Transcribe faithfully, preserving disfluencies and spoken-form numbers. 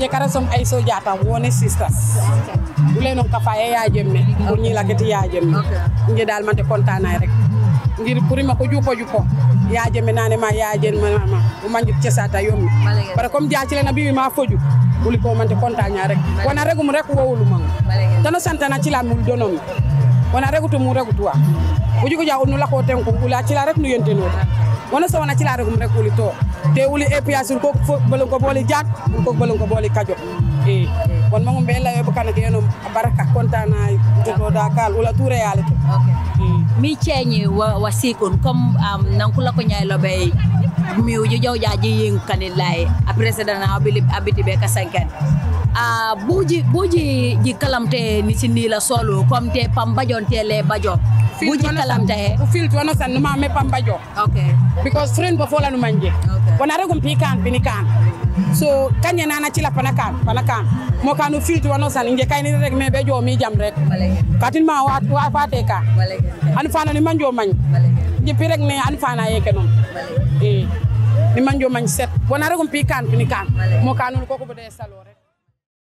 nyekara som ay sojatam woni sisters bu lenon ka faye ya jemme bu ñi lagati ya jemme ngi dal man te contana rek ngir pourima ko juko juko ya jemme naane ma ya jemme ma bu manjut ci sata yom par comme jaa ci leena bi ma foju bu li ko man te contana rek wona regum rek wowul ma dana santana ci la mul donom wona regutu mu regutu wa bu juko jaa onu la ko tenku ula ci la rek nu yenteno wona so wona ci la regum rek wuli to te wuli epiasul ko balon ko boli jaat ko balon ko boli kajo e won mangum be lawe bu kanake yenom baraka kontana to da kal wala toure yalla to mi chenyi wasikon comme nankula ko nyaay lobey mi wu jaw jaaji yeng kanilay a president abiti be ka sankan a buji buji ji kalamte ni sini la solo comme te pambajon te le bajo buji kalamte fil to no san ma me pambajo okay because friend bo fola no manje wana regum pikan binikan so kanya nana ci la panakan panakan mo kanu filti wono san nge kayni rek me be jomi jam rek katin ma wa wa fateka an fana ni manjo man nge pi rek ne an fana yeke non e ni manjo man set wana regum pikan binikan mo kanu ko ko be salo rek.